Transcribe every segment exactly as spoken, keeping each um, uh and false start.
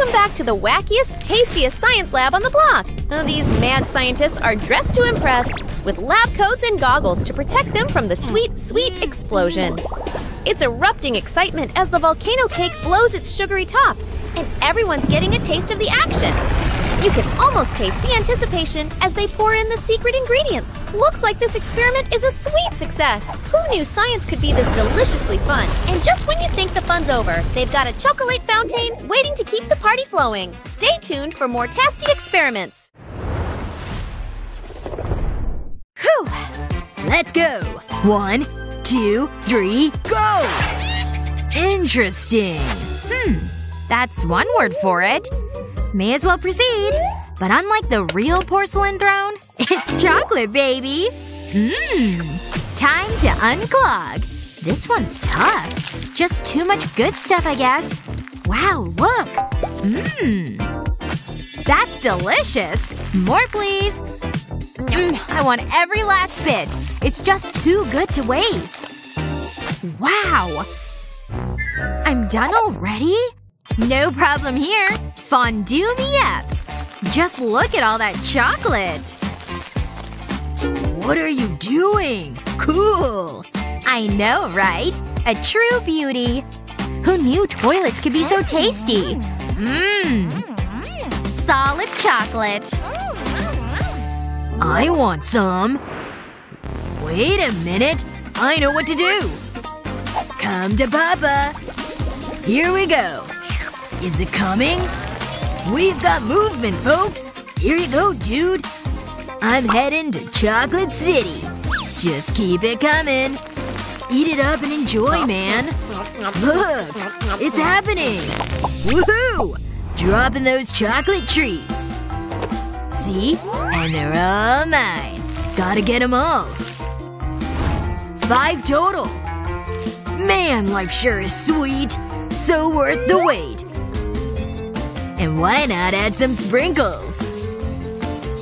Welcome back to the wackiest, tastiest science lab on the block! These mad scientists are dressed to impress, with lab coats and goggles to protect them from the sweet, sweet explosion. It's erupting excitement as the volcano cake blows its sugary top, and everyone's getting a taste of the action! You can almost taste the anticipation as they pour in the secret ingredients! Looks like this experiment is a sweet success! Who knew science could be this deliciously fun? And just when you think the fun's over, they've got a chocolate fountain waiting to keep the party flowing! Stay tuned for more tasty experiments! Whew! Let's go! One, two, three, go! Interesting! Hmm. That's one word for it. May as well proceed. But unlike the real porcelain throne, it's chocolate, baby! Mmm. Time to unclog. This one's tough. Just too much good stuff, I guess. Wow, look! Mmm. That's delicious! More, please! Mm, I want every last bit. It's just too good to waste. Wow! I'm done already? No problem here. Fondue me up. Just look at all that chocolate. What are you doing? Cool. I know, right? A true beauty. Who knew toilets could be so tasty? Mmm. Solid chocolate. I want some. Wait a minute. I know what to do. Come to Papa. Here we go. Is it coming? We've got movement, folks! Here you go, dude! I'm heading to Chocolate City. Just keep it coming. Eat it up and enjoy, man. Look! It's happening! Woohoo! Dropping those chocolate trees. See? And they're all mine. Gotta get them all. Five total. Man, life sure is sweet. So worth the wait. And why not add some sprinkles?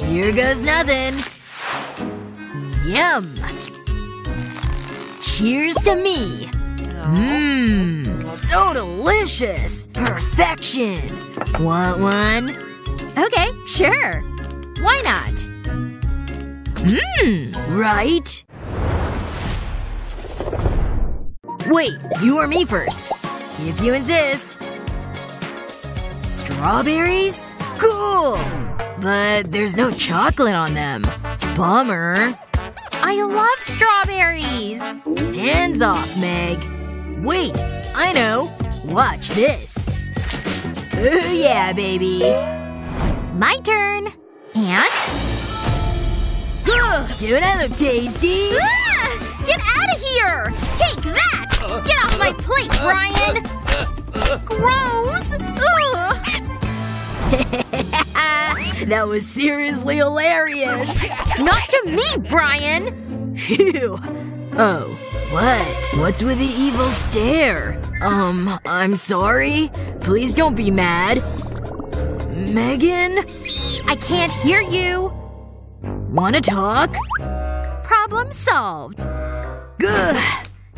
Here goes nothing. Yum. Cheers to me. Mmm. So delicious. Perfection. Want one? Okay, sure. Why not? Mmm. Right? Wait, you or me first? If you insist. Strawberries? Cool! But there's no chocolate on them. Bummer. I love strawberries! Hands off, Meg. Wait, I know. Watch this. Ooh yeah, baby. My turn. And? Oh, don't I look tasty? Ah, get out of here! Take that! Get off my plate, Brian! Gross! Ugh! That was seriously hilarious! Not to me, Brian! Phew. Oh. What? What's with the evil stare? Um, I'm sorry? Please don't be mad. Megan? I can't hear you. Wanna talk? Problem solved. Good.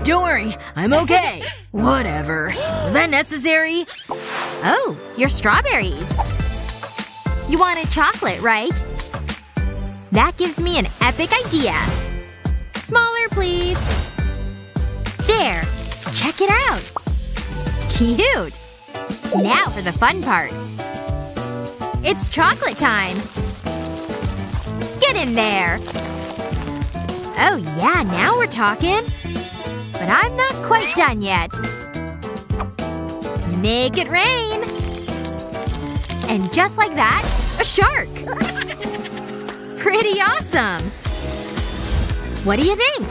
Don't worry. I'm okay. Whatever. Was that necessary? Oh, your strawberries. You wanted chocolate, right? That gives me an epic idea. Smaller, please. There. Check it out. Cute. Now for the fun part. It's chocolate time. Get in there. Oh yeah, now we're talking. But I'm not quite done yet. Make it rain! And just like that, a shark! Pretty awesome! What do you think?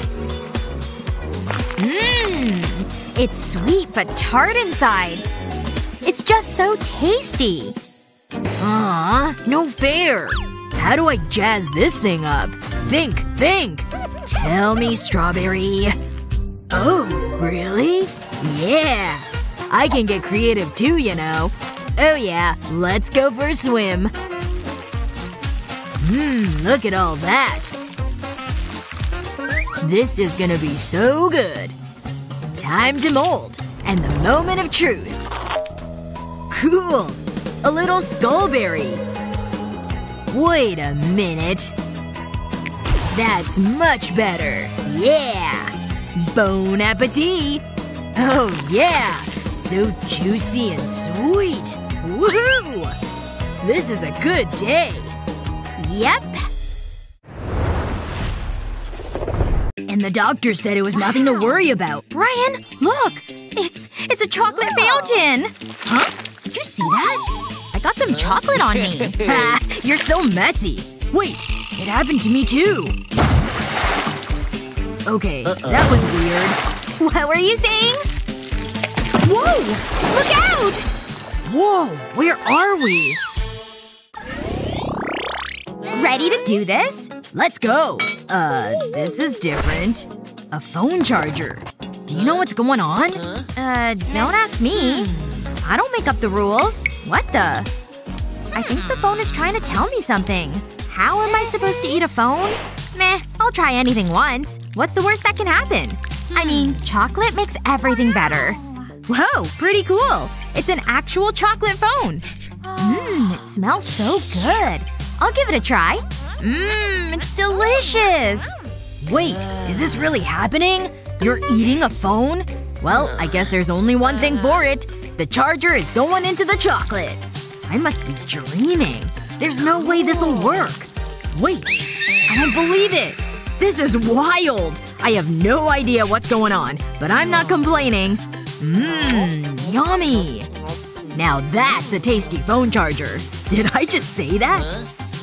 Mmm! It's sweet but tart inside. It's just so tasty. Aww, no fair. How do I jazz this thing up? Think, think! Tell me, strawberry. Oh, really? Yeah! I can get creative too, you know. Oh yeah, let's go for a swim. Mmm, look at all that. This is gonna be so good. Time to mold. And the moment of truth. Cool. A little skullberry. Wait a minute. That's much better. Yeah! Bon appetit! Oh yeah! So juicy and sweet! Woohoo! This is a good day. Yep. And the doctor said it was nothing to worry about. Brian, look! It's… it's a chocolate fountain! Huh? Did you see that? I got some chocolate on me. Ha! You're so messy. Wait. It happened to me too. Okay. Uh-oh. That was weird. What were you saying? Whoa! Look out! Whoa! Where are we? Ready to do this? Let's go! Uh, this is different. A phone charger. Do you know what's going on? Uh, don't ask me. I don't make up the rules. What the? I think the phone is trying to tell me something. How am I supposed to eat a phone? Meh, I'll try anything once. What's the worst that can happen? I mean, chocolate makes everything better. Whoa, pretty cool. It's an actual chocolate phone. Mmm, it smells so good. I'll give it a try. Mmm, it's delicious. Wait, is this really happening? You're eating a phone? Well, I guess there's only one thing for it. The charger is going into the chocolate! I must be dreaming. There's no way this'll work. Wait. I don't believe it. This is wild. I have no idea what's going on, but I'm not complaining. Mmm. Yummy. Now that's a tasty phone charger. Did I just say that?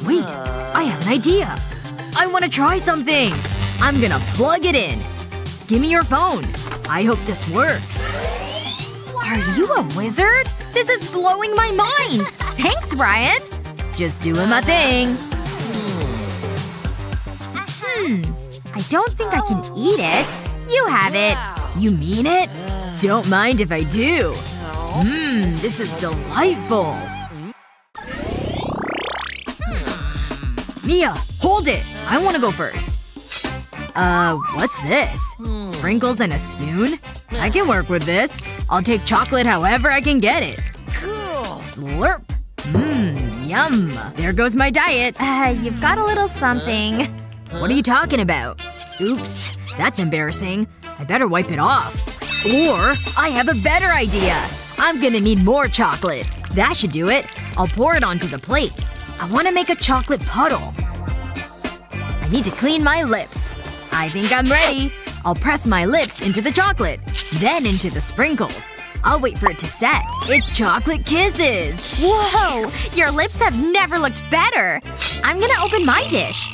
Wait. I have an idea. I want to try something. I'm gonna plug it in. Give me your phone. I hope this works. Are you a wizard? This is blowing my mind! Thanks, Brian! Just doing my thing. Hmm. I don't think I can eat it. You have it. You mean it? Don't mind if I do. Mmm, this is delightful. Mia, hold it! I wanna go first. Uh, what's this? Sprinkles and a spoon? I can work with this. I'll take chocolate however I can get it. Cool. Slurp. Mmm. Yum. There goes my diet. Uh, you've got a little something. What are you talking about? Oops. That's embarrassing. I better wipe it off. Or I have a better idea. I'm gonna need more chocolate. That should do it. I'll pour it onto the plate. I wanna make a chocolate puddle. I need to clean my lips. I think I'm ready. I'll press my lips into the chocolate. Then into the sprinkles. I'll wait for it to set. It's chocolate kisses! Whoa! Your lips have never looked better! I'm gonna open my dish.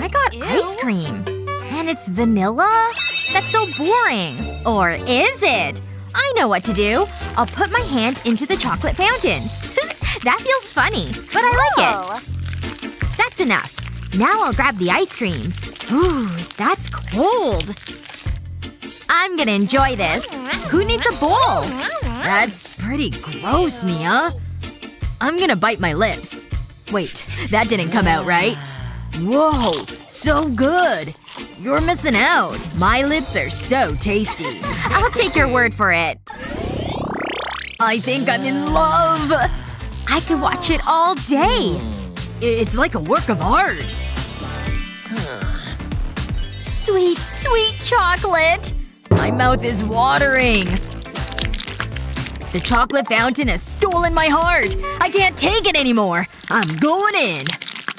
I got Ew. Ice cream. And it's vanilla? That's so boring. Or is it? I know what to do. I'll put my hand into the chocolate fountain. That feels funny. But I like it. That's enough. Now I'll grab the ice cream. Ooh, that's cold. I'm gonna enjoy this. Who needs a bowl? That's pretty gross, Mia. I'm gonna bite my lips. Wait, that didn't come out right. Whoa, so good. You're missing out. My lips are so tasty. I'll take your word for it. I think I'm in love. I could watch it all day. It's like a work of art. Sweet, sweet chocolate. My mouth is watering. The chocolate fountain has stolen my heart. I can't take it anymore. I'm going in.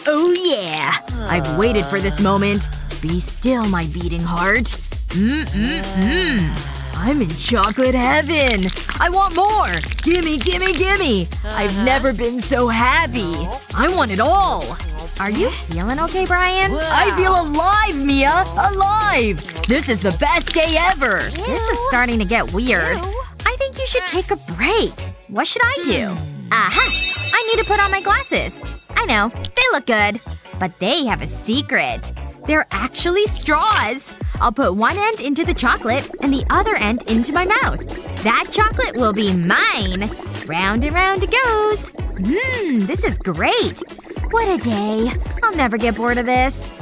Oh yeah. I've waited for this moment. Be still, my beating heart. Mm-mm-mm. I'm in chocolate heaven. I want more. Gimme, gimme, gimme. I've never been so happy. I want it all. Are you feeling okay, Brian? Wow. I feel alive, Mia! Alive! This is the best day ever! Ew. This is starting to get weird. Ew. I think you should take a break. What should I do? Hmm. Aha! I need to put on my glasses. I know. They look good. But they have a secret. They're actually straws. I'll put one end into the chocolate and the other end into my mouth. That chocolate will be mine! Round and round it goes. Mmm, this is great. What a day. I'll never get bored of this.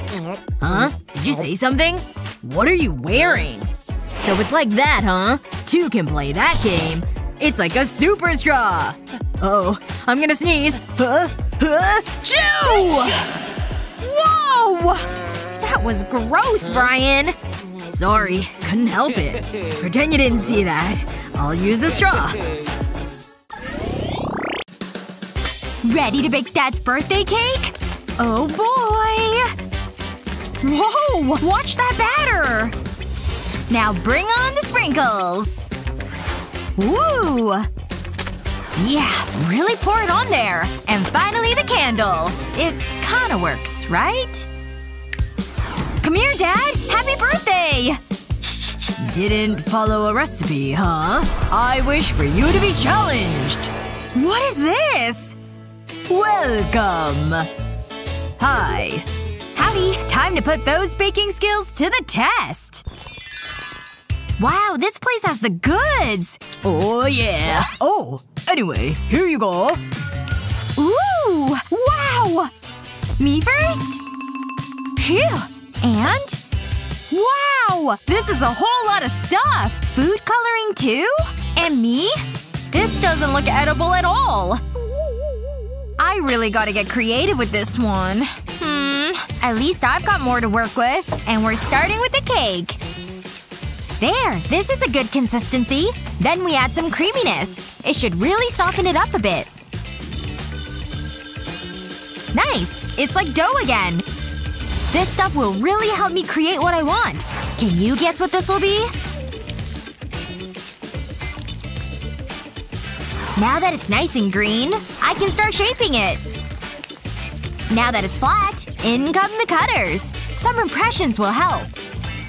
Huh? Did you say something? What are you wearing? So it's like that, huh? Two can play that game. It's like a super straw! Uh-oh. I'm gonna sneeze. Huh? Huh? Chew! Whoa! That was gross, Brian. Sorry. Couldn't help it. Pretend you didn't see that. I'll use a straw. Ready to bake Dad's birthday cake? Oh boy! Whoa! Watch that batter! Now bring on the sprinkles! Woo! Yeah, really pour it on there! And finally the candle! It kinda works, right? Come here, Dad! Happy birthday! Didn't follow a recipe, huh? I wish for you to be challenged! What is this? Welcome! Hi. Howdy. Time to put those baking skills to the test! Wow, this place has the goods! Oh yeah. Oh. Anyway, here you go. Ooh! Wow! Me first? Phew. And? Wow! This is a whole lot of stuff! Food coloring too? And me? This doesn't look edible at all. I really gotta get creative with this one. Hmm. At least I've got more to work with. And we're starting with the cake. There! This is a good consistency. Then we add some creaminess. It should really soften it up a bit. Nice! It's like dough again. This stuff will really help me create what I want. Can you guess what this'll be? Now that it's nice and green, I can start shaping it. Now that it's flat, in come the cutters. Some impressions will help.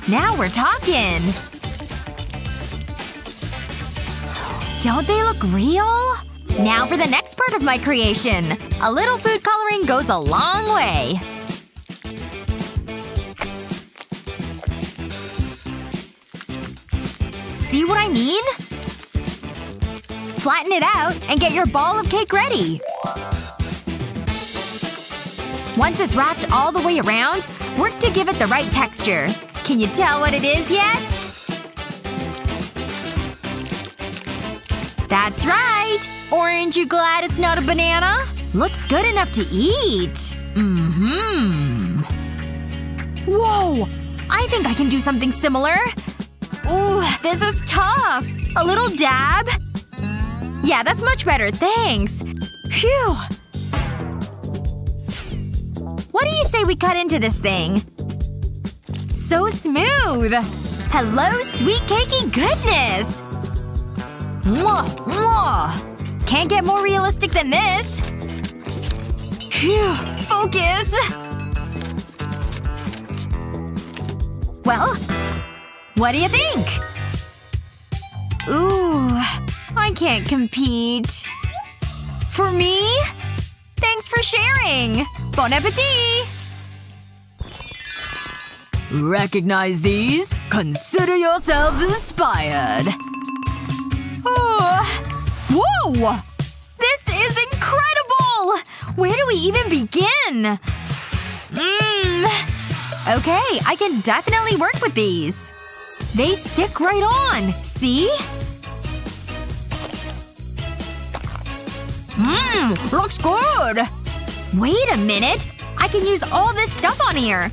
Now we're talking! Don't they look real? Now for the next part of my creation! A little food coloring goes a long way. See what I mean? Flatten it out and get your ball of cake ready. Once it's wrapped all the way around, work to give it the right texture. Can you tell what it is yet? That's right! Orange, you glad it's not a banana? Looks good enough to eat. Mm-hmm. Whoa! I think I can do something similar. Ooh, this is tough. A little dab? Yeah, that's much better, thanks. Phew. What do you say we cut into this thing? So smooth! Hello, sweet cakey goodness! Mwah! Mwah! Can't get more realistic than this! Phew! Focus! Well? What do you think? Ooh. I can't compete. For me? Thanks for sharing! Bon appetit! Recognize these? Consider yourselves inspired. Oh. Whoa! This is incredible! Where do we even begin? Mmm. Okay, I can definitely work with these. They stick right on, see? Mmm, looks good! Wait a minute! I can use all this stuff on here.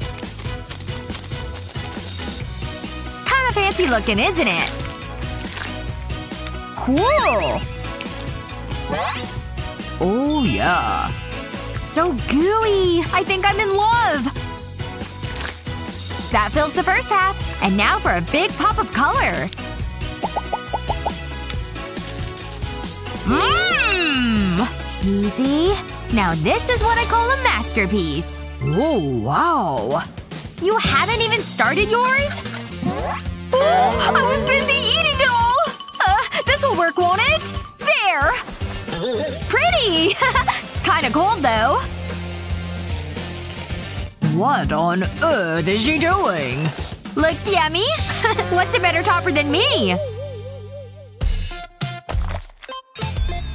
Fancy looking, isn't it? Cool! Oh yeah. So gooey! I think I'm in love! That fills the first half. And now for a big pop of color. Mmm! Easy. Now this is what I call a masterpiece. Whoa, wow. You haven't even started yours? Oh, I was busy eating it all! Uh, this'll work, won't it? There! Pretty! Kinda cold, though. What on earth is she doing? Looks yummy. What's a better topper than me?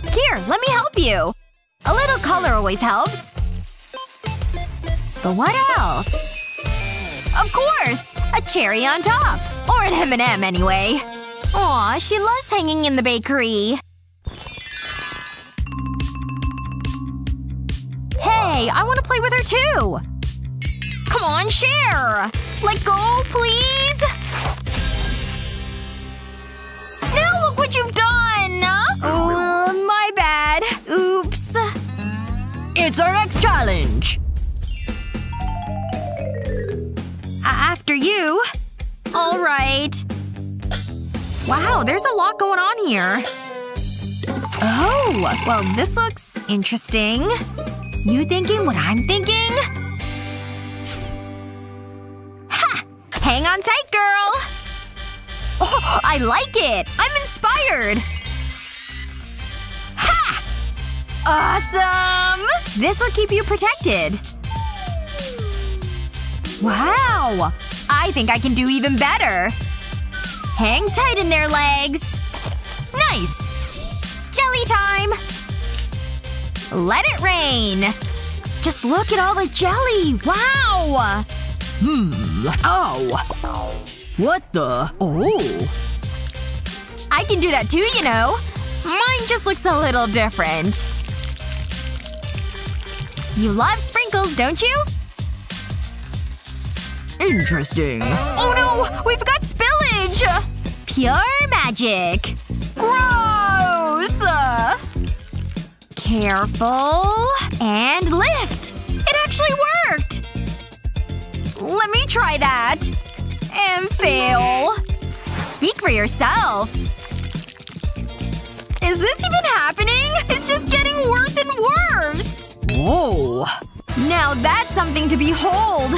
Here, let me help you. A little color always helps. But what else? Of course! A cherry on top! Or an M and M, anyway. Aw, she loves hanging in the bakery. way! I want to play with her too! Come on, share! Let go, please? Now look what you've done! Uh, my bad. Oops. It's our next challenge! After you. Alright. Wow, there's a lot going on here. Oh! Well, this looks interesting. You thinking what I'm thinking? Ha! Hang on tight, girl! Oh, I like it! I'm inspired! Ha! Awesome! This'll keep you protected. Wow! I think I can do even better. Hang tight in their legs. Nice! Jelly time! Let it rain! Just look at all the jelly! Wow! Hmm. Ow. What the? Oh. I can do that too, you know. Mine just looks a little different. You love sprinkles, don't you? Interesting. Oh no! We've got spillage! Pure magic. Gross! Uh, careful… and lift! It actually worked! Let me try that. And fail. Speak for yourself. Is this even happening? It's just getting worse and worse! Whoa. Now that's something to behold!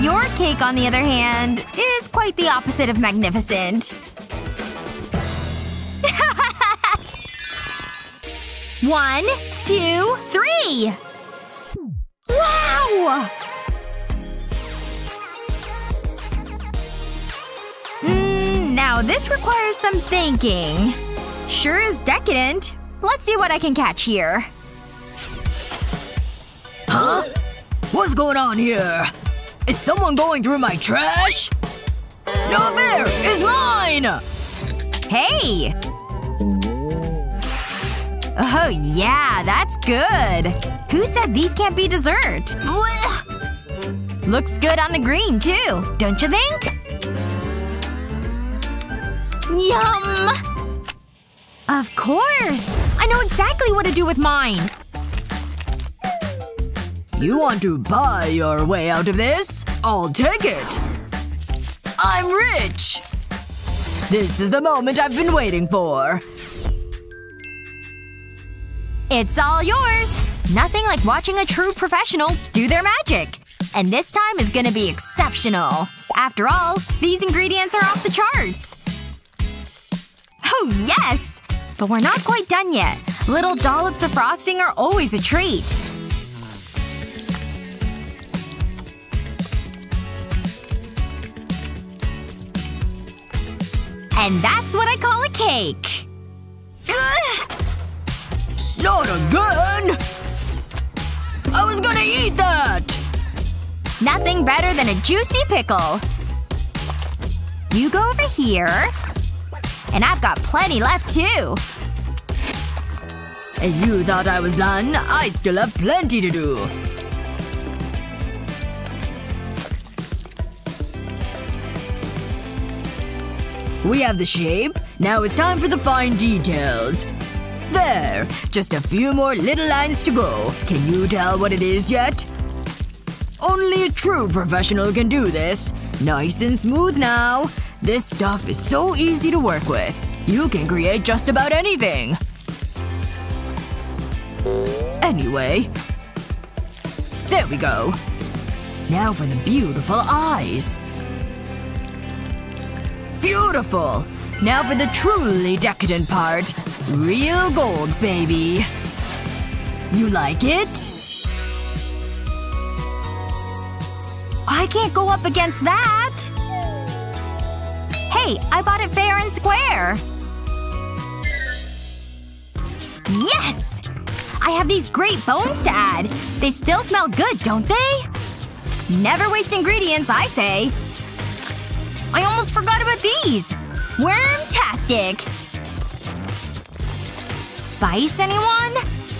Your cake, on the other hand, is quite the opposite of magnificent. One, two, three! Wow! Mm, now this requires some thinking. Sure is decadent. Let's see what I can catch here. Huh? What's going on here? Is someone going through my trash? Not fair! It's mine! Hey! Oh yeah, that's good. Who said these can't be dessert? Blech. Looks good on the green, too. Don't you think? Yum! Of course! I know exactly what to do with mine. You want to buy your way out of this? I'll take it! I'm rich! This is the moment I've been waiting for. It's all yours! Nothing like watching a true professional do their magic. And this time is gonna be exceptional. After all, these ingredients are off the charts. Oh yes! But we're not quite done yet. Little dollops of frosting are always a treat. And that's what I call a cake. Ugh. Not again! I was gonna eat that! Nothing better than a juicy pickle. You go over here. And I've got plenty left, too. And you thought I was done? I still have plenty to do. We have the shape. Now it's time for the fine details. There. Just a few more little lines to go. Can you tell what it is yet? Only a true professional can do this. Nice and smooth now. This stuff is so easy to work with. You can create just about anything. Anyway. There we go. Now for the beautiful eyes. Beautiful! Now for the truly decadent part. Real gold, baby. You like it? I can't go up against that! Hey, I bought it fair and square! Yes! I have these great bones to add. They still smell good, don't they? Never waste ingredients, I say. I almost forgot about these! Wormtastic! Spice, anyone?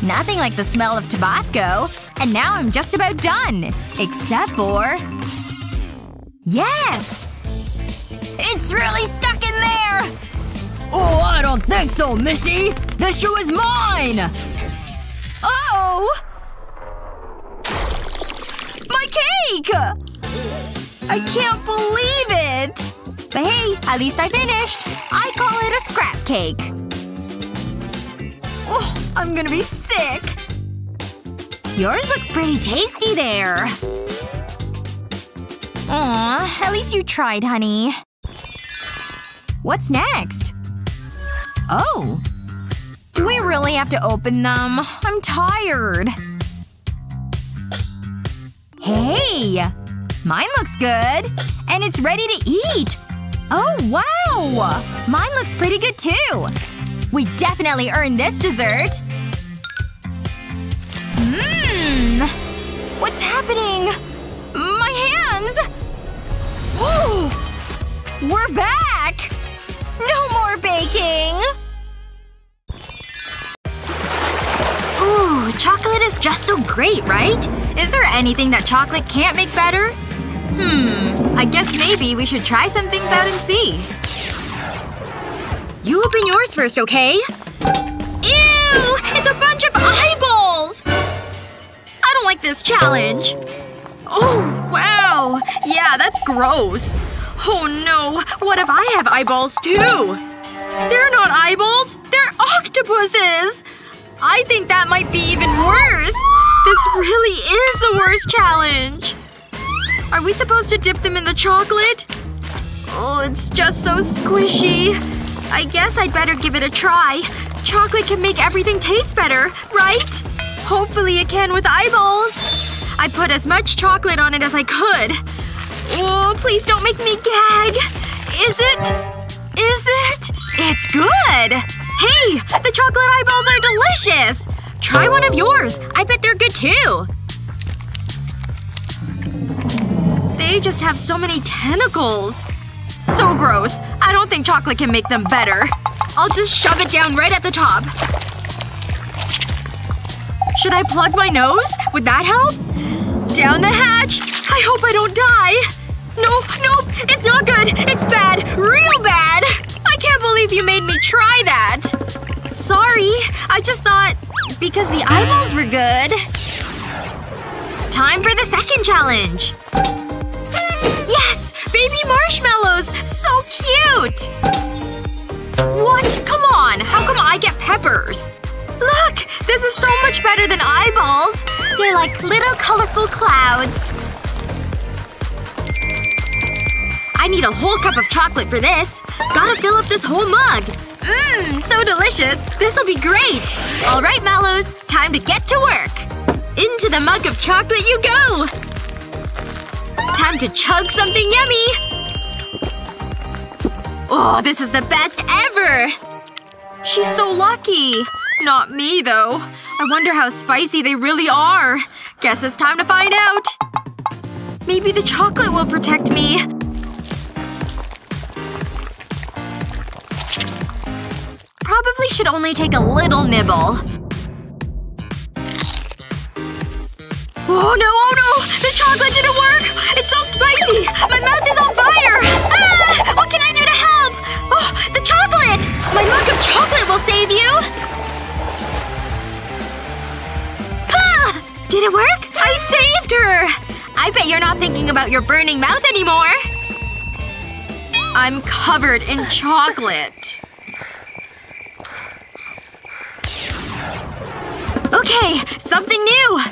Nothing like the smell of Tabasco. And now I'm just about done. Except for… yes! It's really stuck in there! Oh, I don't think so, missy! This shoe is mine! Uh-oh! My cake! I can't believe it! But hey, at least I finished. I call it a scrap cake. Oh, I'm gonna be sick. Yours looks pretty tasty there. Aw, at least you tried, honey. What's next? Oh. Do we really have to open them? I'm tired. Hey! Mine looks good. And it's ready to eat! Oh wow! Mine looks pretty good too! We definitely earned this dessert! Mmm! What's happening? My hands! Ooh! We're back! No more baking! Ooh, chocolate is just so great, right? Is there anything that chocolate can't make better? Hmm. I guess maybe we should try some things out and see. You open yours first, okay? Ew! It's a bunch of eyeballs! I don't like this challenge. Oh, wow. Yeah, that's gross. Oh no. What if I have eyeballs too? They're not eyeballs. They're octopuses! I think that might be even worse. This really is the worst challenge. Are we supposed to dip them in the chocolate? Oh, it's just so squishy. I guess I'd better give it a try. Chocolate can make everything taste better, right? Hopefully it can with eyeballs. I put as much chocolate on it as I could. Oh, please don't make me gag. Is it? Is it? It's good! Hey! The chocolate eyeballs are delicious! Try one of yours. I bet they're good too. They just have so many tentacles. So gross. I don't think chocolate can make them better. I'll just shove it down right at the top. Should I plug my nose? Would that help? Down the hatch! I hope I don't die! No, no! It's not good! It's bad! Real bad! I can't believe you made me try that! Sorry. I just thought… because the eyeballs were good. Time for the second challenge! Yes! Baby marshmallows! So cute! What? Come on! How come I get peppers? Look! This is so much better than eyeballs! They're like little colorful clouds. I need a whole cup of chocolate for this. Gotta fill up this whole mug. Mmm, so delicious. This'll be great. Alright, Mallows. Time to get to work. Into the mug of chocolate you go! Time to chug something yummy! Oh, this is the best ever! She's so lucky. Not me, though. I wonder how spicy they really are. Guess it's time to find out. Maybe the chocolate will protect me. Probably should only take a little nibble. Oh no, oh no! The chocolate didn't work! It's so spicy! My mouth is on fire! Ah! What can I do to help? Oh, the chocolate! My mug of chocolate will save you! Ah! Did it work? I saved her! I bet you're not thinking about your burning mouth anymore. I'm covered in chocolate. Okay, something new!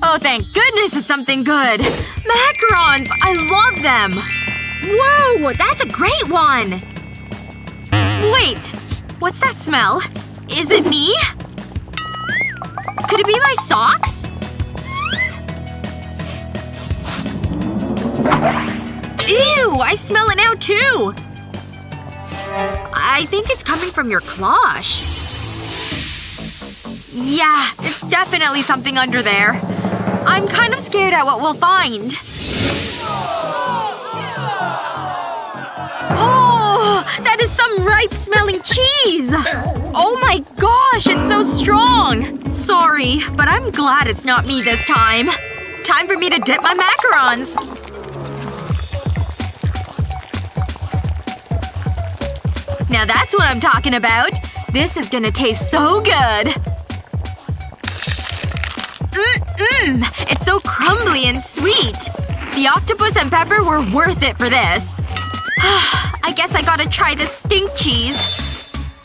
Oh, thank goodness it's something good! Macarons! I love them! Whoa! That's a great one! Wait. What's that smell? Is it me? Could it be my socks? Ew! I smell it now, too! I think it's coming from your cloche. Yeah, it's definitely something under there. I'm kind of scared at what we'll find. Oh! That That is some ripe-smelling cheese! Oh my gosh, it's so strong! Sorry, but I'm glad it's not me this time. Time for me to dip my macarons! Now that's what I'm talking about! This is gonna taste so good! Mmm-mmm! It's so crumbly and sweet! The octopus and pepper were worth it for this. I guess I gotta try this stink cheese.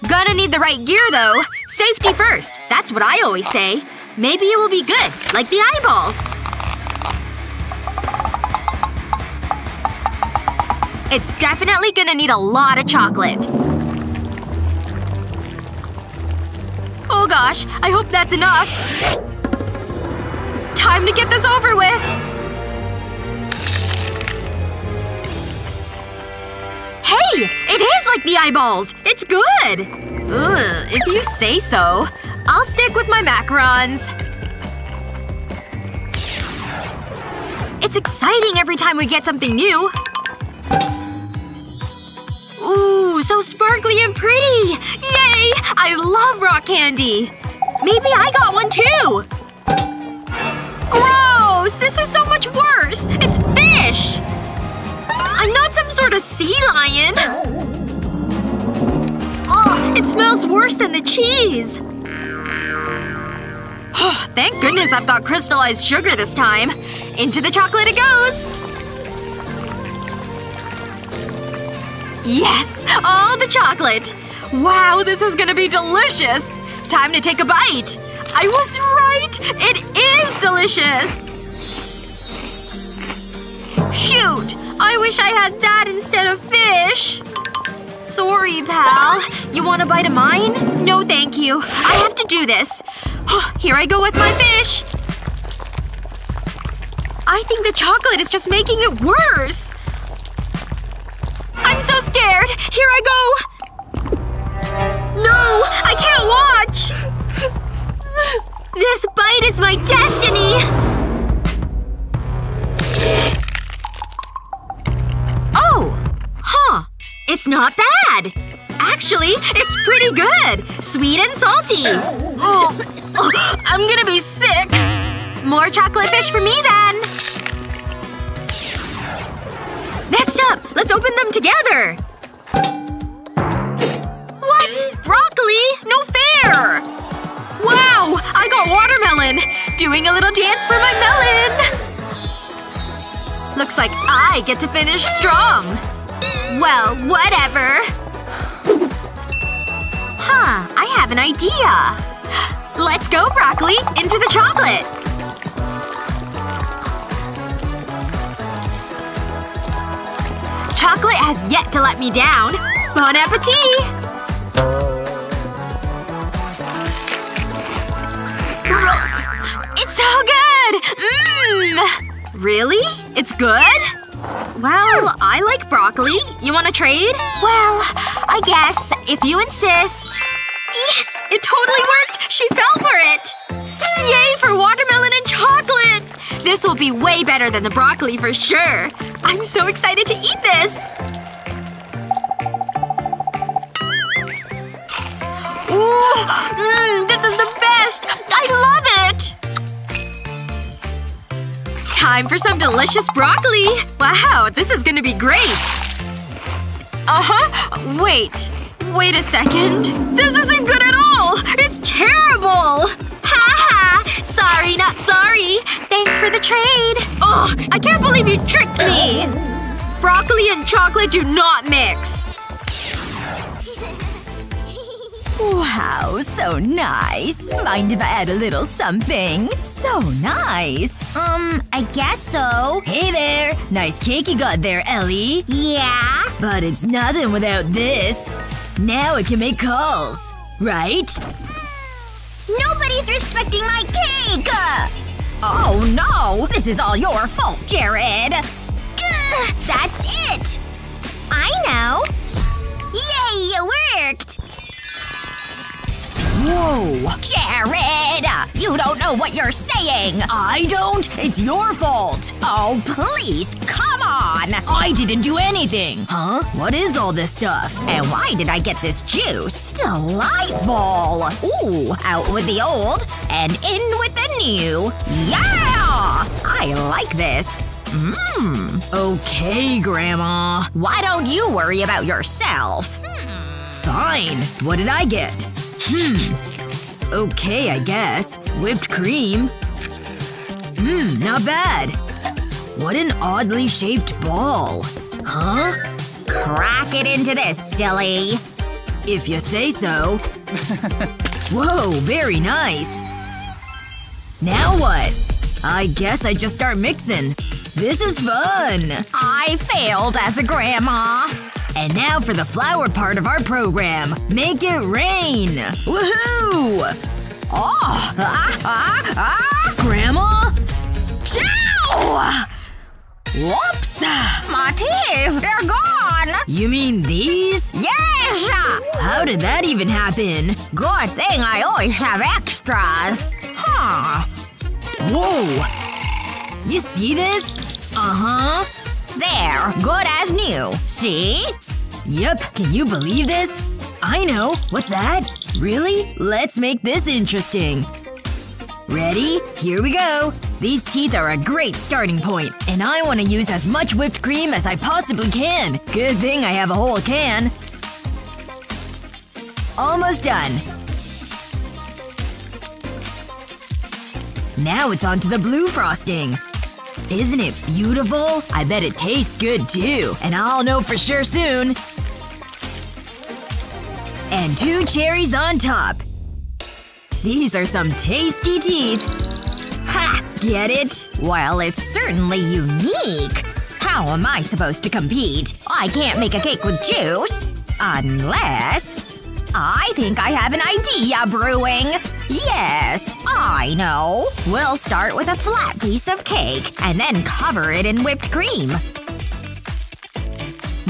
Gonna need the right gear, though. Safety first. That's what I always say. Maybe it will be good. Like the eyeballs. It's definitely gonna need a lot of chocolate. Oh gosh. I hope that's enough. Time to get this over with! Hey! It is like the eyeballs! It's good! Ugh, if you say so. I'll stick with my macarons. It's exciting every time we get something new. Ooh, so sparkly and pretty! Yay! I love rock candy! Maybe I got one too! Gross! This is so much worse! It's fish! I'm not some sort of sea lion! Ugh! It smells worse than the cheese! Thank goodness I've got crystallized sugar this time. Into the chocolate it goes! Yes! All the chocolate! Wow, this is gonna be delicious! Time to take a bite! I was right! It is delicious! Shoot! I wish I had that instead of fish. Sorry, pal. You want a bite of mine? No, thank you. I have to do this. Here I go with my fish. I think the chocolate is just making it worse. I'm so scared. Here I go. No! I can't watch! This bite is my destiny! It's not bad! Actually, it's pretty good! Sweet and salty! Oh, oh, I'm gonna be sick! More chocolate fish for me, then! Next up, let's open them together! What? Broccoli? No fair! Wow! I got watermelon! Doing a little dance for my melon! Looks like I get to finish strong! Well, whatever. Huh. I have an idea. Let's go, broccoli. Into the chocolate. Chocolate has yet to let me down. Bon appetit! It's so good! Mmm! Really? It's good? Well, I like broccoli. You wanna trade? Well, I guess. If you insist. Yes! It totally worked! She fell for it! Yay for watermelon and chocolate! This will be way better than the broccoli for sure. I'm so excited to eat this! Ooh! Mmm! This is the best! I love it! Time for some delicious broccoli! Wow, this is gonna be great! Uh-huh. Wait. Wait a second. This isn't good at all! It's terrible! Ha ha! Sorry, not sorry. Thanks for the trade. Ugh! I can't believe you tricked me! Broccoli and chocolate do not mix. Wow, so nice. Mind if I add a little something? So nice. Um, I guess so. Hey there. Nice cake you got there, Ellie. Yeah? But it's nothing without this. Now it can make calls. Right? Nobody's respecting my cake! Oh no! This is all your fault, Jared. Gah, that's it! I know. Yay, it worked! Whoa! Jared! You don't know what you're saying! I don't? It's your fault! Oh, please, come on! on! I didn't do anything! Huh? What is all this stuff? And why did I get this juice? Delightful! Ooh, out with the old and in with the new. Yeah! I like this. Mmm. Okay, Grandma. Why don't you worry about yourself? Fine. What did I get? Hmm. Okay, I guess. Whipped cream. Mmm, not bad. What an oddly shaped ball. Huh? Crack it into this, silly. If you say so. Whoa, very nice. Now what? I guess I just start mixing. This is fun! I failed as a grandma. And now for the flower part of our program. Make it rain! Woohoo! Oh! Ah! Ah! Ah! Grandma? Chow! Whoops! My teeth! They're gone! You mean these? Yes! How did that even happen? Good thing I always have extras. Huh. Whoa! You see this? Uh-huh. There. Good as new. See? Yep. Can you believe this? I know. What's that? Really? Let's make this interesting. Ready? Here we go! These teeth are a great starting point, and I want to use as much whipped cream as I possibly can. Good thing I have a whole can. Almost done. Now it's on to the blue frosting. Isn't it beautiful? I bet it tastes good too, and I'll know for sure soon. And two cherries on top. These are some tasty teeth. Ha! Get it? Well, it's certainly unique. How am I supposed to compete? I can't make a cake with juice. Unless… I think I have an idea brewing. Yes, I know. We'll start with a flat piece of cake and then cover it in whipped cream.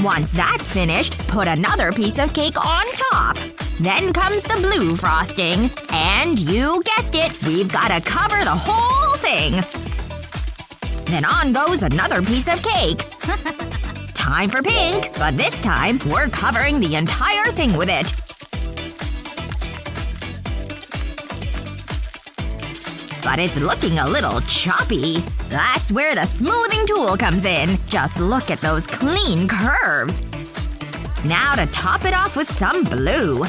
Once that's finished, put another piece of cake on top. Then comes the blue frosting. And you guessed it, we've gotta cover the whole thing. Then on goes another piece of cake. Time for pink, but this time we're covering the entire thing with it. But it's looking a little choppy. That's where the smoothing tool comes in. Just look at those clean curves. Now to top it off with some blue.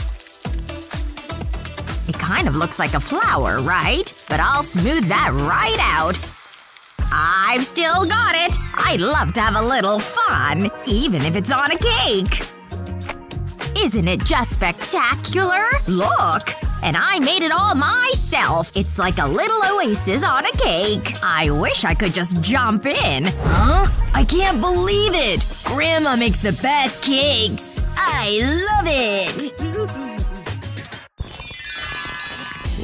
It kind of looks like a flower, right? But I'll smooth that right out. I've still got it! I'd love to have a little fun, even if it's on a cake. Isn't it just spectacular? Look! And I made it all myself! It's like a little oasis on a cake! I wish I could just jump in! Huh? I can't believe it! Grandma makes the best cakes! I love it!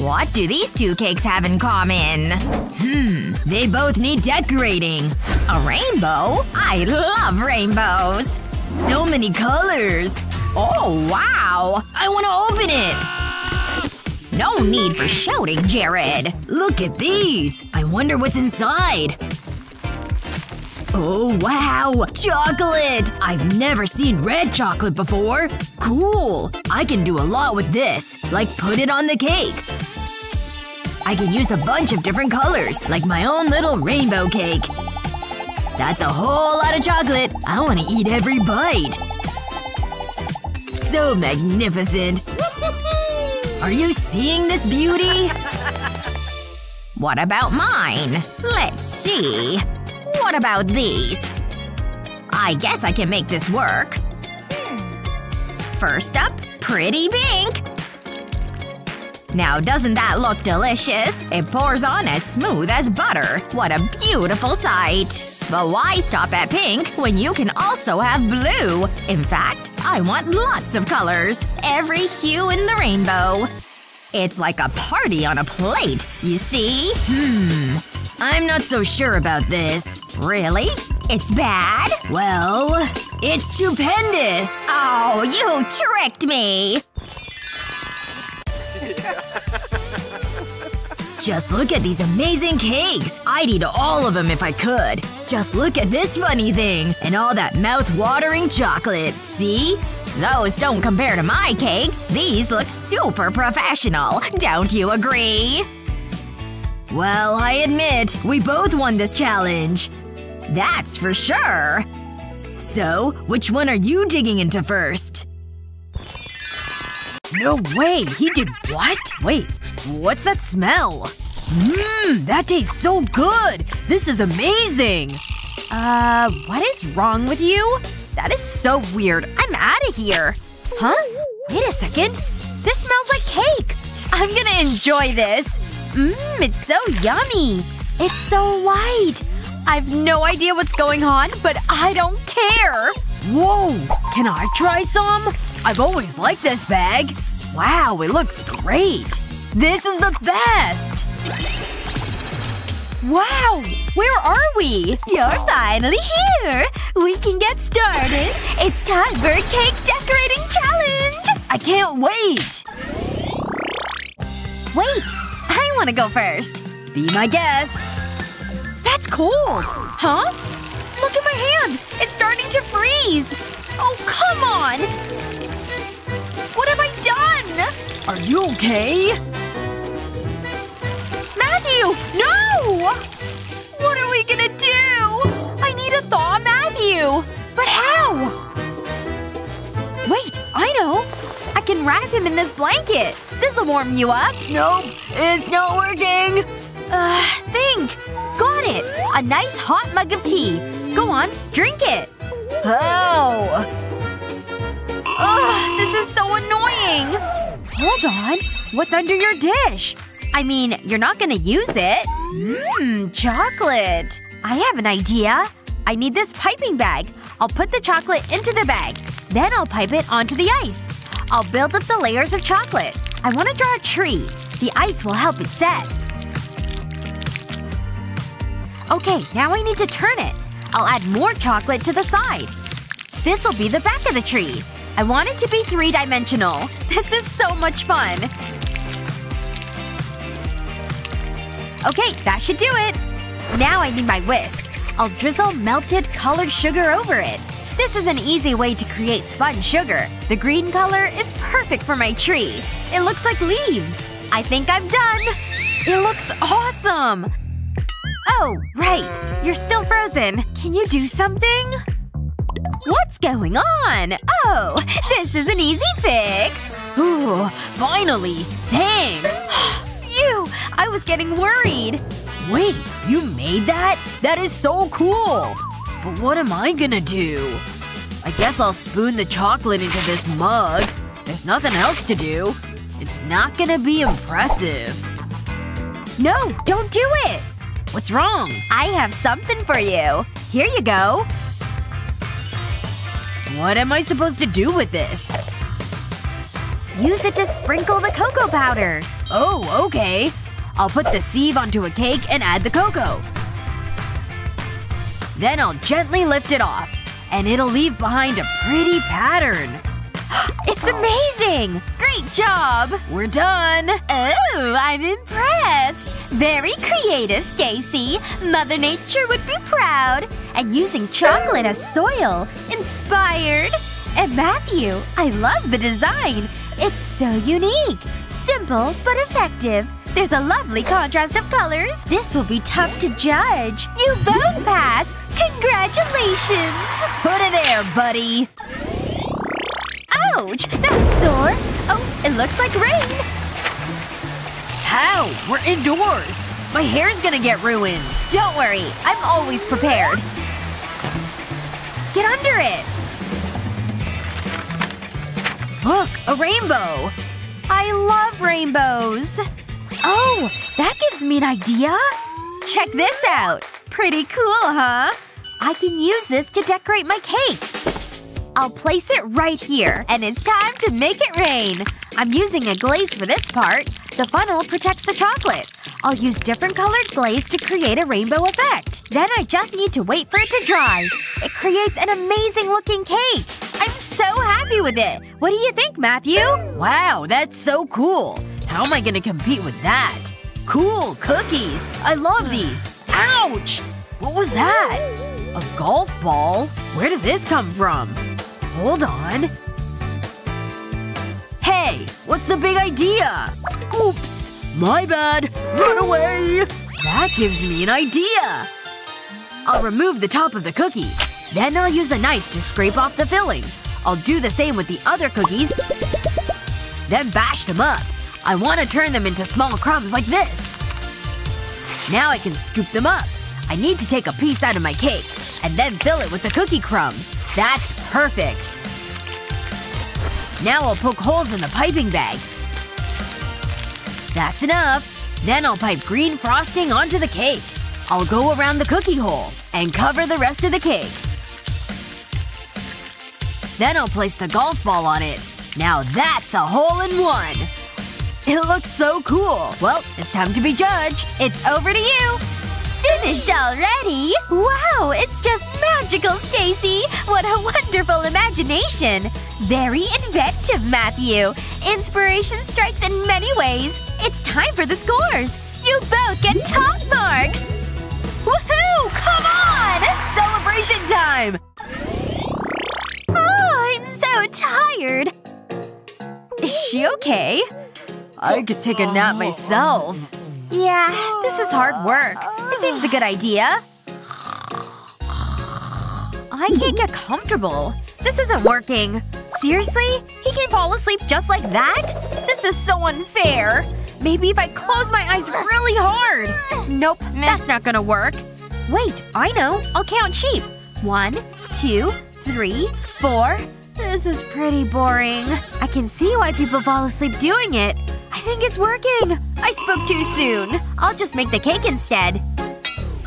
What do these two cakes have in common? Hmm. They both need decorating. A rainbow? I love rainbows! So many colors! Oh, wow! I want to open it! No need for shouting, Jared! Look at these! I wonder what's inside. Oh wow! Chocolate! I've never seen red chocolate before! Cool! I can do a lot with this. Like put it on the cake. I can use a bunch of different colors, like my own little rainbow cake. That's a whole lot of chocolate! I want to eat every bite! So magnificent! Are you seeing this beauty? What about mine? Let's see. What about these? I guess I can make this work. First up, pretty pink. Now doesn't that look delicious? It pours on as smooth as butter. What a beautiful sight. But why stop at pink when you can also have blue? In fact, I want lots of colors. Every hue in the rainbow. It's like a party on a plate, you see? Hmm. I'm not so sure about this. Really? It's bad? Well, it's stupendous! Oh, you tricked me! Just look at these amazing cakes! I'd eat all of them if I could. Just look at this funny thing! And all that mouth-watering chocolate! See? Those don't compare to my cakes! These look super professional! Don't you agree? Well, I admit, we both won this challenge. That's for sure! So, which one are you digging into first? No way! He did what? Wait, what's that smell? Mmm, that tastes so good! This is amazing! Uh, what is wrong with you? That is so weird. I'm out of here. Huh? Wait a second. This smells like cake! I'm gonna enjoy this! Mmm, it's so yummy! It's so light! I've no idea what's going on, but I don't care! Whoa! Can I try some? I've always liked this bag. Wow, it looks great! This is the best! Wow! Where are we? You're finally here! We can get started! It's time for a cake decorating challenge! I can't wait! Wait! I wanna go first! Be my guest! That's cold! Huh? Look at my hand! It's starting to freeze! Oh, come on! What have I done? Are you okay? Matthew! No! What are we gonna do? I need a thaw, Matthew! But how? Wait, I know! I can wrap him in this blanket! This'll warm you up! Nope! It's not working! Uh, think! Got it! A nice hot mug of tea! Go on, drink it! Oh! Ugh, this is so annoying! Hold on. What's under your dish? I mean, you're not gonna use it. Mmm, chocolate! I have an idea. I need this piping bag. I'll put the chocolate into the bag. Then I'll pipe it onto the ice. I'll build up the layers of chocolate. I want to draw a tree. The ice will help it set. Okay, now I need to turn it. I'll add more chocolate to the side. This'll be the back of the tree. I want it to be three-dimensional. This is so much fun! Okay, that should do it! Now I need my whisk. I'll drizzle melted colored sugar over it. This is an easy way to create spun sugar. The green color is perfect for my tree. It looks like leaves. I think I'm done! It looks awesome! Oh, right. You're still frozen. Can you do something? What's going on? Oh, this is an easy fix! Ooh, finally! Thanks! Phew! I was getting worried. Wait, you made that? That is so cool! But what am I gonna do? I guess I'll spoon the chocolate into this mug. There's nothing else to do. It's not gonna be impressive. No! Don't do it! What's wrong? I have something for you. Here you go. What am I supposed to do with this? Use it to sprinkle the cocoa powder. Oh, okay. I'll put the sieve onto a cake and add the cocoa. Then I'll gently lift it off. And it'll leave behind a pretty pattern. It's amazing! Great job! We're done! Oh, I'm impressed! Very creative, Stacy. Mother Nature would be proud. And using chocolate as soil. Inspired. And Matthew, I love the design. It's so unique. Simple but effective. There's a lovely contrast of colors. This will be tough to judge. You both pass. Congratulations! Put it there, buddy. Ouch! That was sore. Oh, it looks like rain. How? We're indoors! My hair's gonna get ruined! Don't worry. I'm always prepared. Get under it! Look! A rainbow! I love rainbows! Oh! That gives me an idea! Check this out! Pretty cool, huh? I can use this to decorate my cake. I'll place it right here. And it's time to make it rain! I'm using a glaze for this part. The funnel protects the chocolate. I'll use different colored glaze to create a rainbow effect. Then I just need to wait for it to dry. It creates an amazing-looking cake! I'm so happy with it! What do you think, Matthew? Wow, that's so cool! How am I gonna compete with that? Cool cookies! I love these! Ouch! What was that? A golf ball? Where did this come from? Hold on. Hey! What's the big idea? Oops! My bad! Run away! That gives me an idea! I'll remove the top of the cookie. Then I'll use a knife to scrape off the filling. I'll do the same with the other cookies. Then bash them up. I want to turn them into small crumbs like this. Now I can scoop them up. I need to take a piece out of my cake. And then fill it with the cookie crumb. That's perfect. Now I'll poke holes in the piping bag. That's enough. Then I'll pipe green frosting onto the cake. I'll go around the cookie hole and cover the rest of the cake. Then I'll place the golf ball on it. Now that's a hole-in-one! It looks so cool! Well, it's time to be judged! It's over to you! Finished already? Wow, it's just magical, Stacy! What a wonderful imagination! Very inventive, Matthew! Inspiration strikes in many ways! It's time for the scores! You both get top marks! Woohoo! Come on! Celebration time! Oh, I'm so tired! Is she okay? I could take a nap myself. Yeah, this is hard work. It seems a good idea. I can't get comfortable. This isn't working. Seriously? He can fall asleep just like that? This is so unfair. Maybe if I close my eyes really hard. Nope, that's not gonna work. Wait, I know. I'll count sheep. One, two, three, four… This is pretty boring. I can see why people fall asleep doing it. I think it's working! I spoke too soon. I'll just make the cake instead.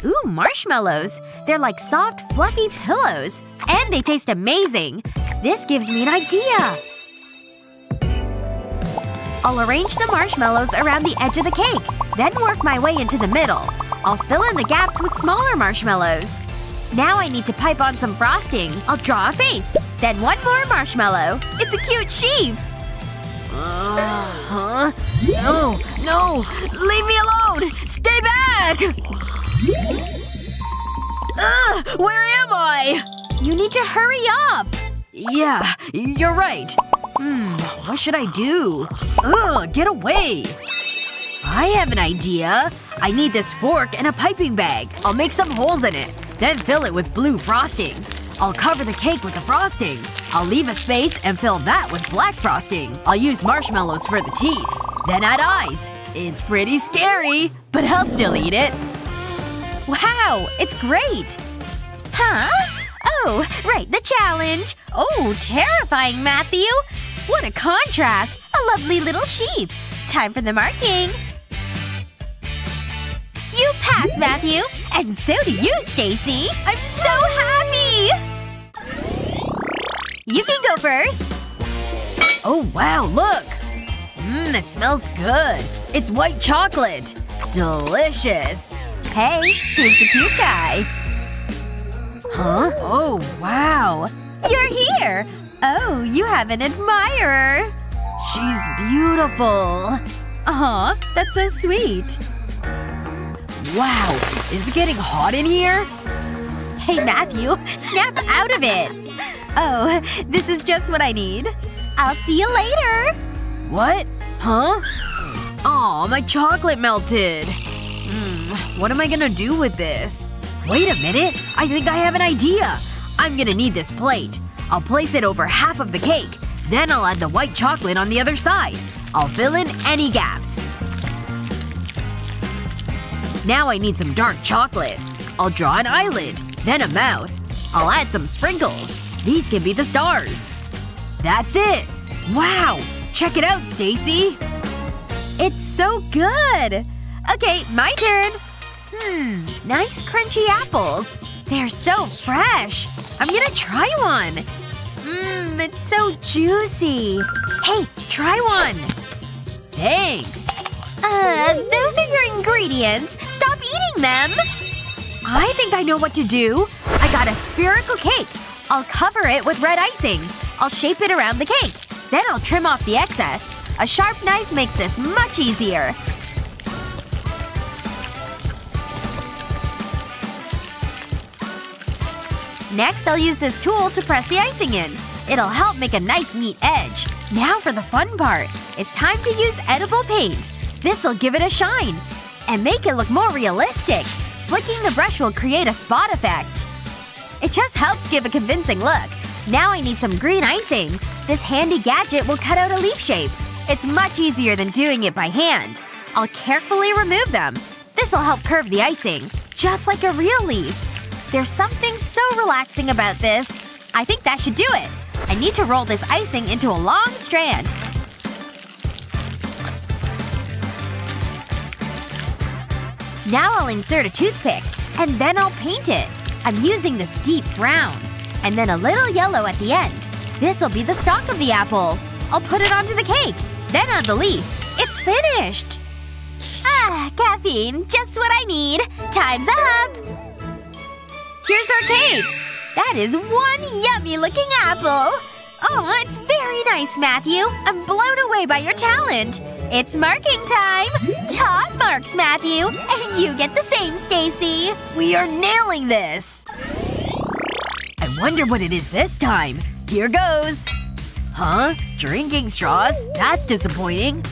Ooh, marshmallows. They're like soft, fluffy pillows. And they taste amazing. This gives me an idea. I'll arrange the marshmallows around the edge of the cake, then work my way into the middle. I'll fill in the gaps with smaller marshmallows. Now I need to pipe on some frosting. I'll draw a face. Then one more marshmallow. It's a cute sheep! Uh, huh? No! No! Leave me alone! Stay back! Ugh! Where am I? You need to hurry up! Yeah, you're right. Hmm, what should I do? Ugh, get away! I have an idea. I need this fork and a piping bag. I'll make some holes in it. Then fill it with blue frosting. I'll cover the cake with the frosting. I'll leave a space and fill that with black frosting. I'll use marshmallows for the teeth. Then add eyes. It's pretty scary, but I'll still eat it. Wow, it's great! Huh? Oh, right, the challenge! Oh, terrifying, Matthew! What a contrast! A lovely little sheep! Time for the marking! You pass, Matthew! And so do you, Stacy! I'm so happy! You can go first. Oh wow, look! Mmm, it smells good. It's white chocolate. Delicious. Hey, who's the cute guy? Huh? Oh wow. You're here! Oh, you have an admirer. She's beautiful. Aw, that's so sweet. Wow! Is it getting hot in here? Hey, Matthew. Snap out of it! Oh, this is just what I need. I'll see you later! What? Huh? Aw, my chocolate melted. Hmm. What am I gonna do with this? Wait a minute! I think I have an idea! I'm gonna need this plate. I'll place it over half of the cake. Then I'll add the white chocolate on the other side. I'll fill in any gaps. Now I need some dark chocolate. I'll draw an eyelid. Then a mouth. I'll add some sprinkles. These can be the stars. That's it! Wow! Check it out, Stacy! It's so good! Okay, my turn! Hmm. Nice crunchy apples. They're so fresh. I'm gonna try one. Mmm, it's so juicy. Hey, try one! Thanks! Uh, those are your ingredients. Stop eating them! I think I know what to do. I got a spherical cake. I'll cover it with red icing. I'll shape it around the cake. Then I'll trim off the excess. A sharp knife makes this much easier. Next, I'll use this tool to press the icing in. It'll help make a nice neat edge. Now for the fun part. It's time to use edible paint. This'll give it a shine. And make it look more realistic. Flicking the brush will create a spot effect. It just helps give a convincing look. Now I need some green icing. This handy gadget will cut out a leaf shape. It's much easier than doing it by hand. I'll carefully remove them. This'll help curve the icing. Just like a real leaf. There's something so relaxing about this. I think that should do it. I need to roll this icing into a long strand. Now I'll insert a toothpick. And then I'll paint it. I'm using this deep brown. And then a little yellow at the end. This'll be the stalk of the apple. I'll put it onto the cake. Then on the leaf. It's finished! Ah, caffeine. Just what I need. Time's up! Here's our cakes! That is one yummy-looking apple! Oh, it's very nice, Matthew. I'm blown away by your talent. It's marking time! Top marks, Matthew! And you get the same, Stacy! We are nailing this! I wonder what it is this time. Here goes! Huh? Drinking straws? That's disappointing.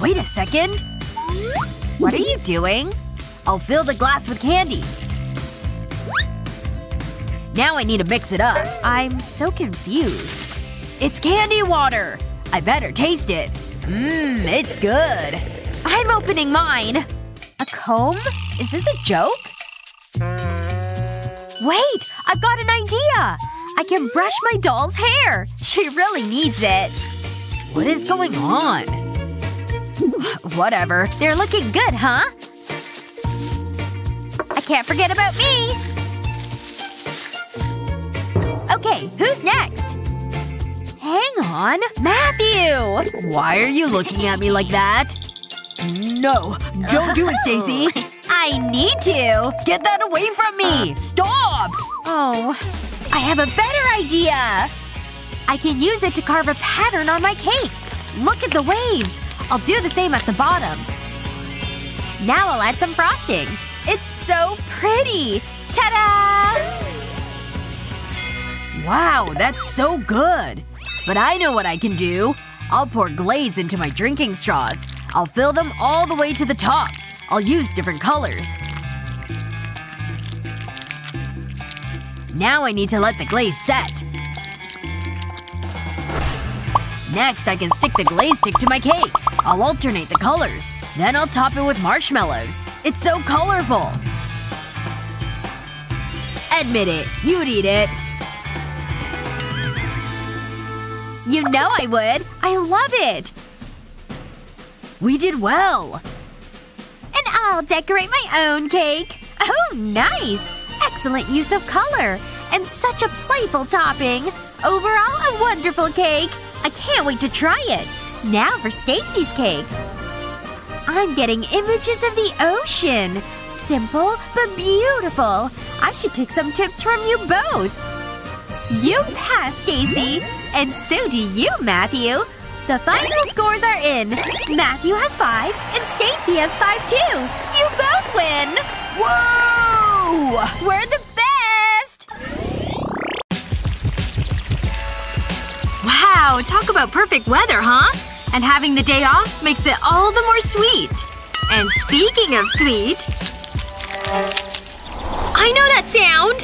Wait a second. What are you doing? I'll fill the glass with candy. Now I need to mix it up. I'm so confused. It's candy water! I better taste it. Mmm, it's good. I'm opening mine. A comb? Is this a joke? Wait! I've got an idea! I can brush my doll's hair! She really needs it. What is going on? Whatever. They're looking good, huh? I can't forget about me! Okay, who's next? Hang on. Matthew! Why are you looking at me like that? No. Don't do it, Stacy! I need to! Get that away from me! Stop! Oh. I have a better idea! I can use it to carve a pattern on my cake! Look at the waves! I'll do the same at the bottom. Now I'll add some frosting. It's so pretty! Ta-da! Wow, that's so good! But I know what I can do. I'll pour glaze into my drinking straws. I'll fill them all the way to the top. I'll use different colors. Now I need to let the glaze set. Next, I can stick the glaze stick to my cake. I'll alternate the colors. Then I'll top it with marshmallows. It's so colorful! Admit it. You'd eat it. You know I would. I love it! We did well! And I'll decorate my own cake. Oh, nice! Excellent use of color! And such a playful topping! Overall, a wonderful cake! I can't wait to try it! Now for Stacy's cake! I'm getting images of the ocean! Simple, but beautiful! I should take some tips from you both! You pass, Stacy! And so do you, Matthew! The final scores are in! Matthew has five, and Stacy has five too! You both win! Whoa! We're the best! Wow, talk about perfect weather, huh? And having the day off makes it all the more sweet. And speaking of sweet… I know that sound!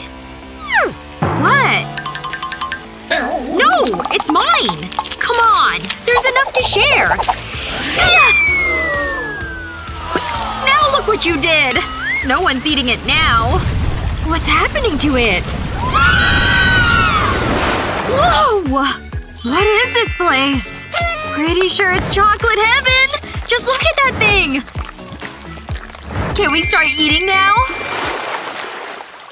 What? No! It's mine! Come on! There's enough to share! Ah! Now look what you did! No one's eating it now. What's happening to it? Whoa! What is this place? Pretty sure it's chocolate heaven! Just look at that thing! Can we start eating now?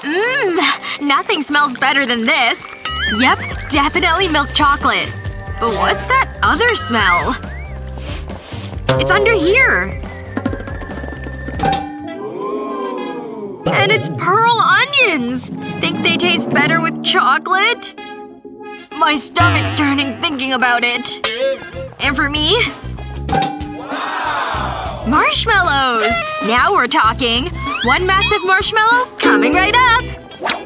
Mmm. Nothing smells better than this. Yep. Definitely milk chocolate. But what's that other smell? It's under here. And it's pearl onions! Think they taste better with chocolate? My stomach's turning thinking about it. And for me? Wow. Marshmallows! Now we're talking! One massive marshmallow coming right up!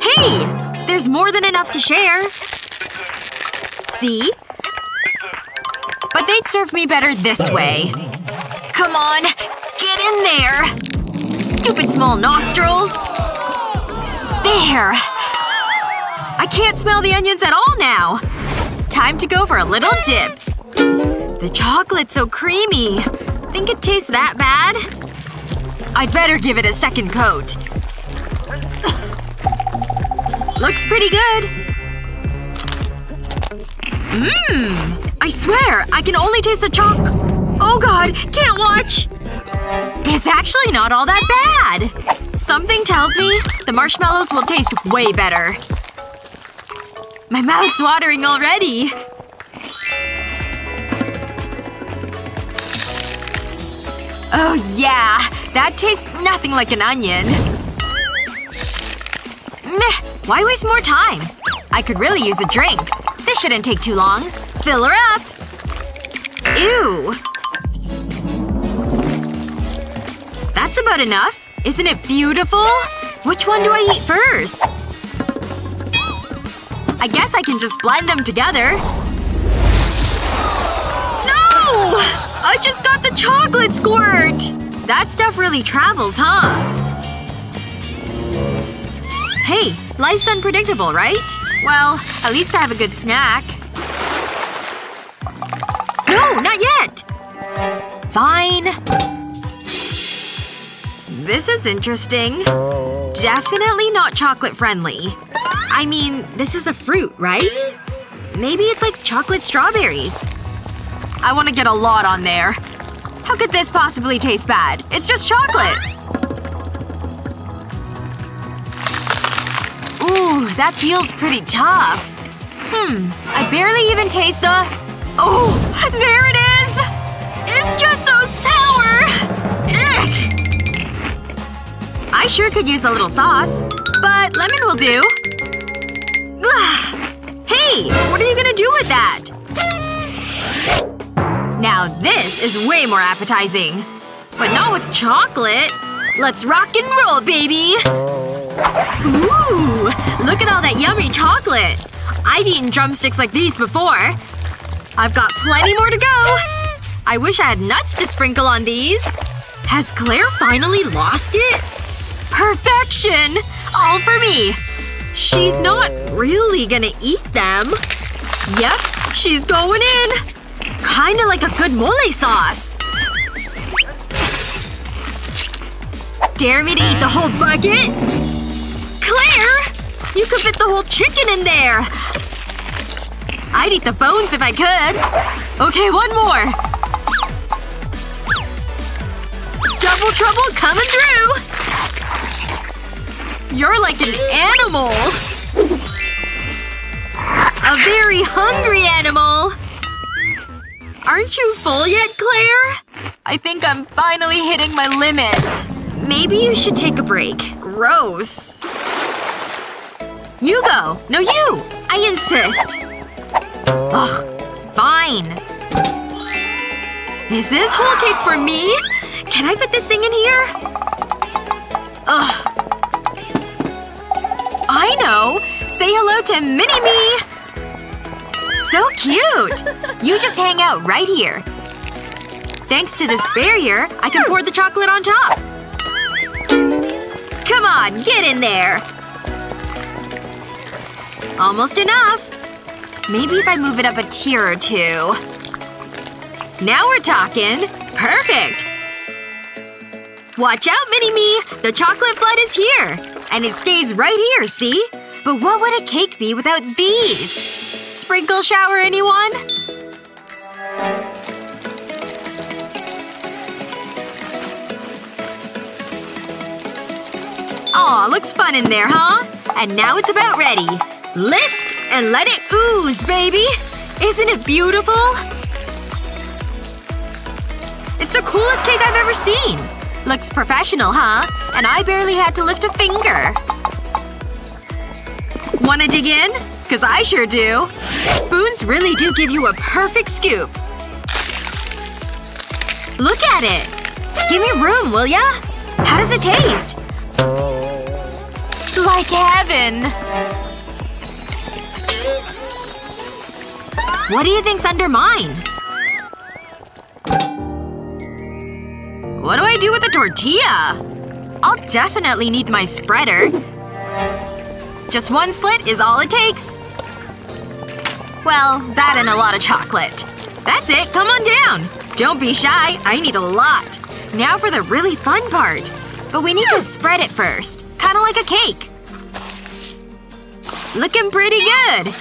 Hey! There's more than enough to share. See? But they'd serve me better this way. Come on! Get in there! Stupid small nostrils! There! I can't smell the onions at all now! Time to go for a little dip. The chocolate's so creamy. Think it tastes that bad? I'd better give it a second coat. Looks pretty good. Mmm! I swear, I can only taste the choc- Oh god, can't watch! It's actually not all that bad! Something tells me the marshmallows will taste way better. My mouth's watering already! Oh yeah! That tastes nothing like an onion. Meh. Why waste more time? I could really use a drink. This shouldn't take too long. Fill her up! Ew. That's about enough. Isn't it beautiful? Which one do I eat first? I guess I can just blend them together. No! I just got the chocolate squirt! That stuff really travels, huh? Hey. Life's unpredictable, right? Well, at least I have a good snack. No, not yet! Fine. This is interesting. Definitely not chocolate-friendly. I mean, this is a fruit, right? Maybe it's like chocolate strawberries. I want to get a lot on there. How could this possibly taste bad? It's just chocolate! Ooh, that feels pretty tough. Hmm. I barely even taste the… Oh! There it is! It's just so sour! Ick! I sure could use a little sauce. But lemon will do. Ugh. Hey! What are you gonna do with that? Now this is way more appetizing. But not with chocolate. Let's rock and roll, baby! Ooh! Look at all that yummy chocolate! I've eaten drumsticks like these before. I've got plenty more to go! I wish I had nuts to sprinkle on these. Has Claire finally lost it? Perfection! All for me! She's not really gonna eat them. Yep, she's going in! Kinda like a good mole sauce. Dare me to eat the whole bucket? Claire! You could fit the whole chicken in there! I'd eat the bones if I could. Okay, one more. Double trouble coming through! You're like an animal! A very hungry animal! Aren't you full yet, Claire? I think I'm finally hitting my limit. Maybe you should take a break. Gross. You go! No, you! I insist! Ugh. Fine. Is this whole cake for me? Can I put this thing in here? Ugh. I know! Say hello to mini-me! So cute! You just hang out right here. Thanks to this barrier, I can pour the chocolate on top. Come on, get in there! Almost enough. Maybe if I move it up a tier or two. Now we're talking. Perfect! Watch out, Mini-Me! The chocolate flood is here! And it stays right here, see? But what would a cake be without these? Sprinkle shower, anyone? Aw, looks fun in there, huh? And now it's about ready. Lift and let it ooze, baby! Isn't it beautiful? It's the coolest cake I've ever seen. Looks professional, huh? And I barely had to lift a finger. Wanna dig in? 'Cause I sure do. Spoons really do give you a perfect scoop. Look at it! Give me room, will ya? How does it taste? Like heaven! What do you think's under mine? What do I do with the tortilla? I'll definitely need my spreader. Just one slit is all it takes. Well, that and a lot of chocolate. That's it, come on down! Don't be shy, I need a lot. Now for the really fun part. But we need to spread it first. Kinda like a cake. Looking pretty good!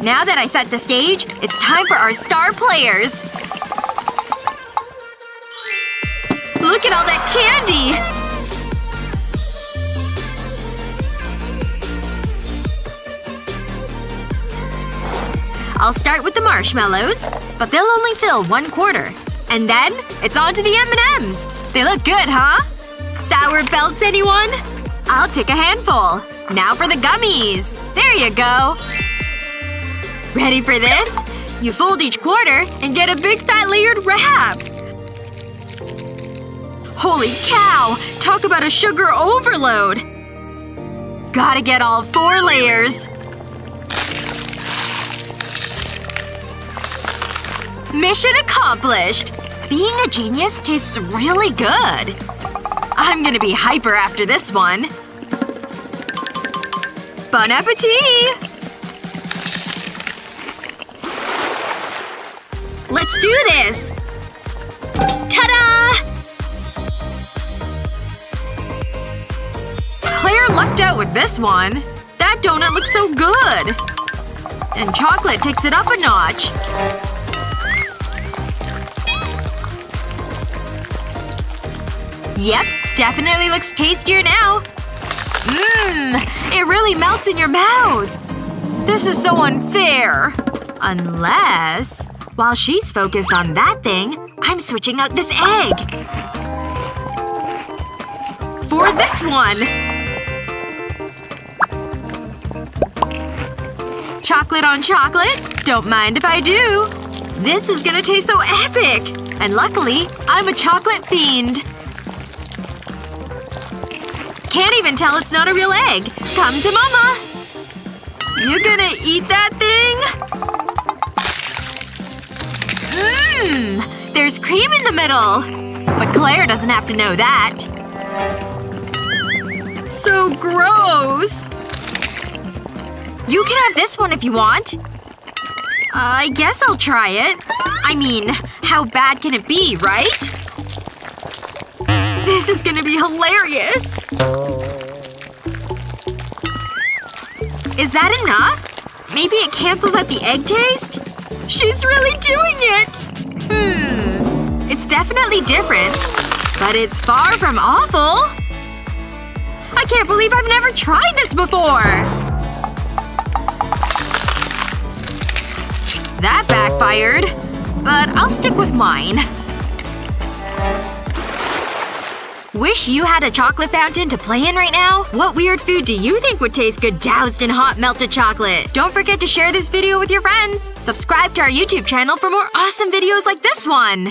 Now that I set the stage, it's time for our star players! Look at all that candy! I'll start with the marshmallows, but they'll only fill one quarter. And then, it's on to the M and M's! They look good, huh? Sour belts, anyone? I'll take a handful. Now for the gummies! There you go! Ready for this? You fold each quarter and get a big fat layered wrap! Holy cow! Talk about a sugar overload! Gotta get all four layers! Mission accomplished! Being a genius tastes really good. I'm gonna be hyper after this one. Bon appetit! Let's do this! Ta-da! Claire lucked out with this one. That donut looks so good! And chocolate takes it up a notch. Yep, definitely looks tastier now. Mmm, it really melts in your mouth. This is so unfair. Unless… while she's focused on that thing, I'm switching out this egg. For this one! Chocolate on chocolate? Don't mind if I do. This is gonna taste so epic! And luckily, I'm a chocolate fiend. Can't even tell it's not a real egg. Come to mama! You gonna eat that thing? Mmm! There's cream in the middle! But Claire doesn't have to know that. So gross! You can have this one if you want. Uh, I guess I'll try it. I mean, how bad can it be, right? This is gonna be hilarious! Is that enough? Maybe it cancels out the egg taste? She's really doing it! Hmm. It's definitely different. But it's far from awful. I can't believe I've never tried this before! That backfired. But I'll stick with mine. Wish you had a chocolate fountain to play in right now? What weird food do you think would taste good doused in hot melted chocolate? Don't forget to share this video with your friends! Subscribe to our YouTube channel for more awesome videos like this one!